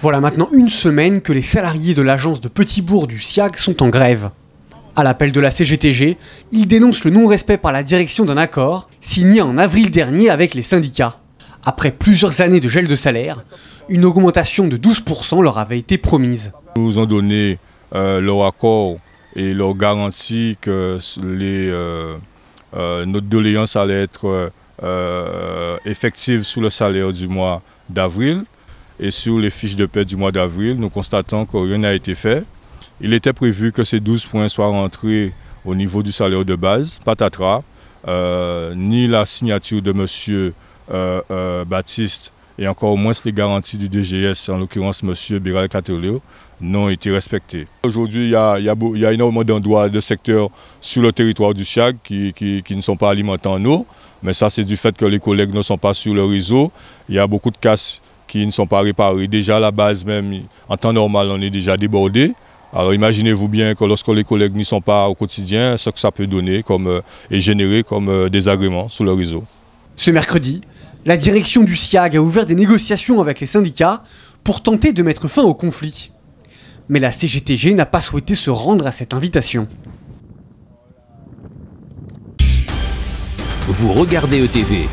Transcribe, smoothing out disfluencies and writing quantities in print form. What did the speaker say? Voilà maintenant une semaine que les salariés de l'agence de Petit-Bourg du SIAG sont en grève. À l'appel de la CGTG, ils dénoncent le non-respect par la direction d'un accord signé en avril dernier avec les syndicats. Après plusieurs années de gel de salaire, une augmentation de 12% leur avait été promise. Ils nous ont donné leur accord et leur garantie que notre doléance allait être effective sous le salaire du mois d'avril. Et sur les fiches de paie du mois d'avril, nous constatons que rien n'a été fait. Il était prévu que ces 12 points soient rentrés au niveau du salaire de base, patatras, ni la signature de M. Baptiste et encore moins les garanties du DGS, en l'occurrence M. Biral Catelio, n'ont été respectées. Aujourd'hui, il y a énormément d'endroits, de secteurs sur le territoire du CHIAC qui ne sont pas alimentés en eau, mais ça c'est du fait que les collègues ne sont pas sur le réseau. Il y a beaucoup de casses qui ne sont pas réparés. Déjà à la base même, en temps normal, on est déjà débordé. Alors imaginez-vous bien que lorsque les collègues n'y sont pas au quotidien, ce que ça peut donner et générer comme désagrément sur le réseau. Ce mercredi, la direction du SIAG a ouvert des négociations avec les syndicats pour tenter de mettre fin au conflit. Mais la CGTG n'a pas souhaité se rendre à cette invitation. Vous regardez ETV.